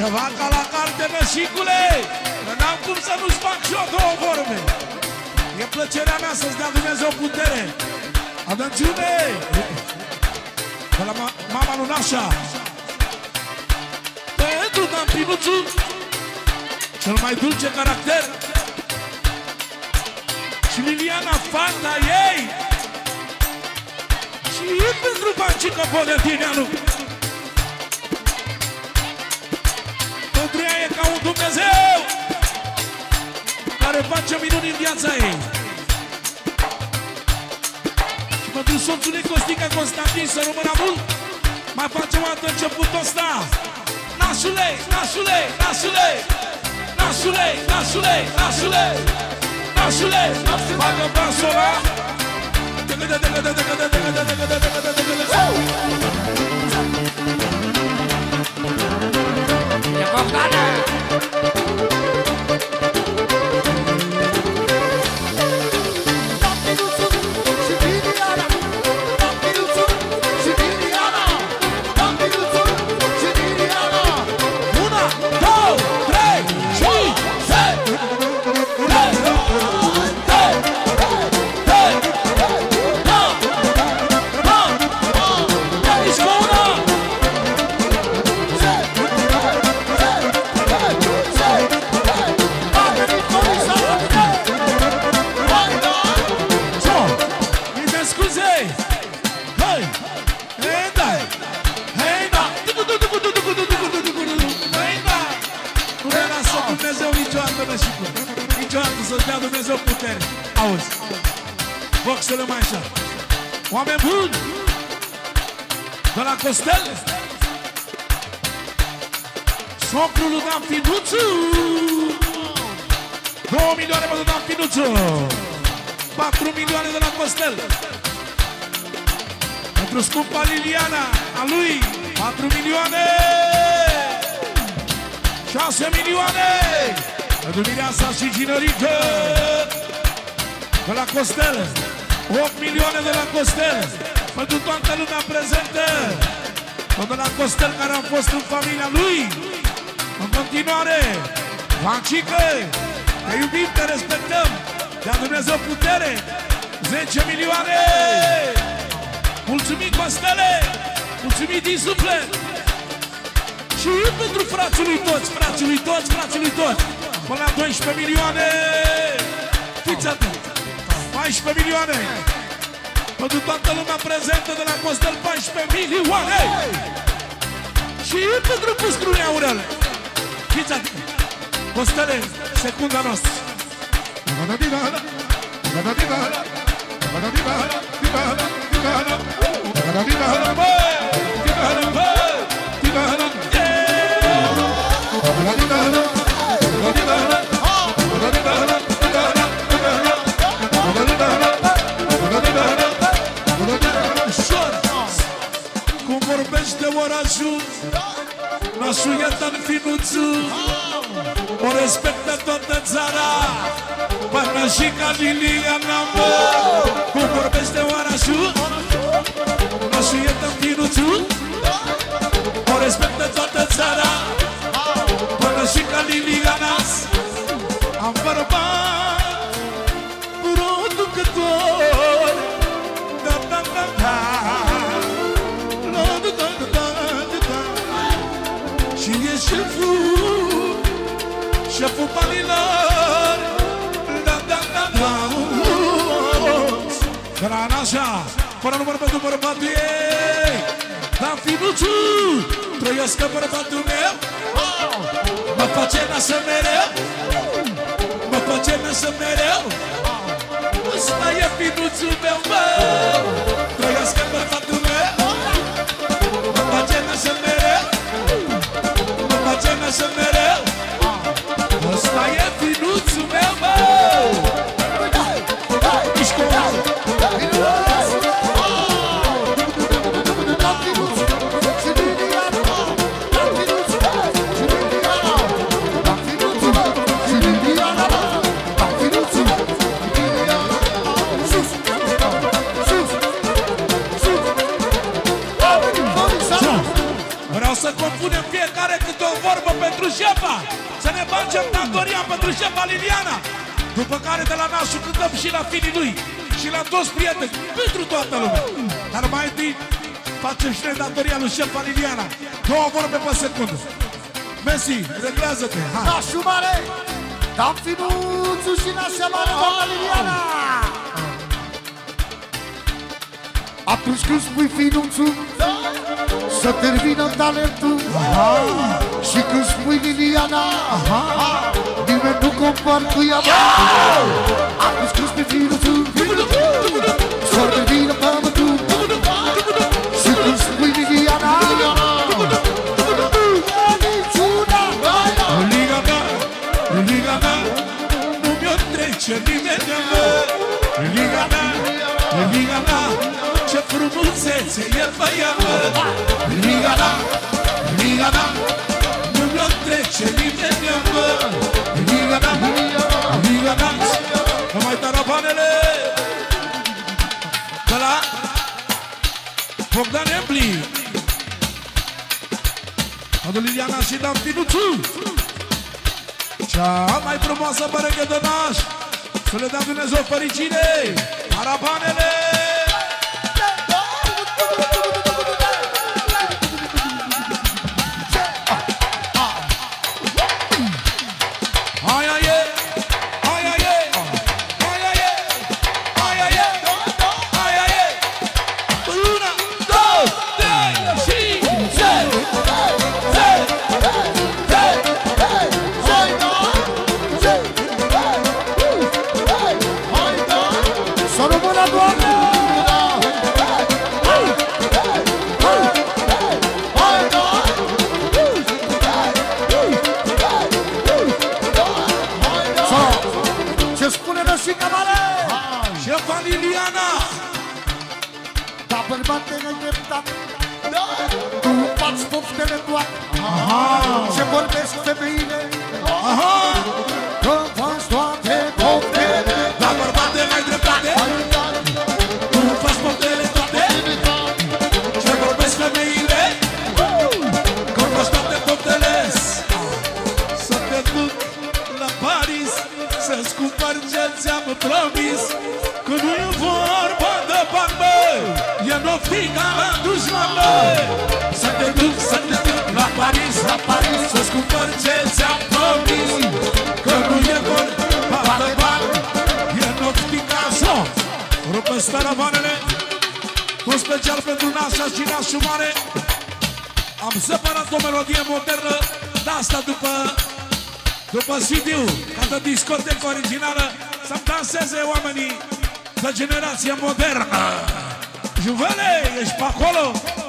Ceva ca la carte, nășicule, că n-am cum să nu-ți fac și eu două vorbe. E plăcerea mea să-ți dea Dumnezeu putere. Adânciune! Pe la mama lui Nașa. Pentru Tampinuțu, cel mai dulce caracter. Și Liliana, fata ei. Și pentru Pancică Podetineanu. Pentru ea e ca un Dumnezeu care face minuni în viața ei. Și pentru soțul ei Costică Constantin să rămână mult, mai facem o dată începutul ăsta. Nașule, nașule, nașule, nașule, nașule, nașule, nașule, bagă pasola. Oameni buni, de la Costel, socrul lui Dan Finuțu, 2 milioane pentru Dan Finuțu, 4 milioane de la Costel, pentru scumpa Liliana, a lui, 4 milioane, 6 milioane, pentru Mireasa și Ginerică, de la Costel, 8 milioane de la Costel, pentru toată lumea prezentă, pentru la Costel care am fost în familia lui, în continuare, Pancică, te iubim, te respectăm, de-a Dumnezeu putere, 10 milioane, mulțumim Costele, mulțumim din suflet, și pentru frații lui toți, frații lui toți, frații lui toți, până la 12 milioane, fiți atenți. 14 milioane pentru toată lumea prezentă de la Costel, 14 milioane și pentru Pustrune Aurel. Fiți atenți, Costele, secunda noastră. Nașul e Dan Finuțu, o respectă toată țara, până și ca Liliana, mă, cum vorbește orașul. Nașul e Dan Finuțu, o respectă toată țara, până și ca Liliana. Am bărbat, producător, da, da, da, da, Șeful palilor, da, hrana așa, fără număr pentru bărbatie. Dar fi mulțumit, trăiască bărbatul meu. Mă face nasă mereu, mă face nasă mereu. Ăsta e finuțul meu, mă, trăiască bărbatul meu. Mă face nasă mereu, mă face nasă mereu. Ăsta e finuțul meu, mă. Să compunem fiecare câte o vorbă pentru șefa, să ne facem datoria pentru șefa Liliana. După care de la nasul cântăm și la finii lui și la toți prieteni, pentru toată lumea. Dar mai întâi facem și datoria lui șefa Liliana. Două vorbe pe secundă. Messi, reglează-te, hai! Nașul mare, dam finuțul și nașa mare, doamna Liliana! Atunci când spui finuțul, să termină talentul. Și când spui Liliana, nimeni nu compar cu ea. Atunci când spui finuțul, să termină pământul. Și când spui Liliana, Liliana, Liliana, nu mi-o trece nimeni. Liliana, Liliana, ce frumusețe e făiamă. Liliana, Liliana, nu-mi o trece nimeni, mă. Liliana, Liliana, numai tarabanele de la Bogdan Embli. Adu Liliana și dam finuțul, cea mai frumoasă păreche de naș. Să le dea Dumnezeu fericire, tarabanele. Se vorbesc femeile că faci toate poftele. La bărbate n-ai dreptate, tu faci poftele toate. Se vorbesc femeile că faci toate poftele. Să te duc la Paris, să-ți cumpări ce ți-am promis. Că nu-i vorba de bani, bă, e noftica la dușman, bă. Să te duc, să te duc la Paris, la Paris, să-ți cumpăr ce ți-am promis. Că nu e vorba de bani, e noptica zo. Rupă-ți taravanele, cu special pentru nașa și nașul mare. Am separat o melodie modernă, de asta după CD-ul, ca de discotecă originală, să-mi danseze oamenii de generație modernă. Juvele, ești pe acolo?